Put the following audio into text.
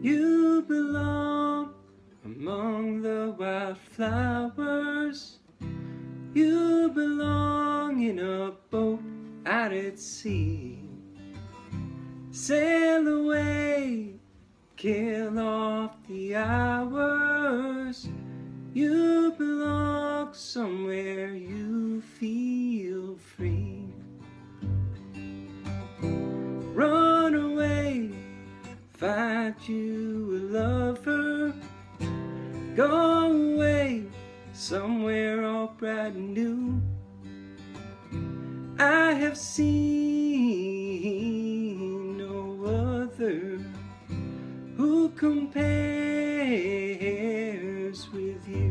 You belong among the wildflowers. You belong in a boat out at sea. Sail away, kill off the hours. You belong somewhere you feel free. Run away, find you a lover. Go away, somewhere all bright and new. I have seen no other who compares with you.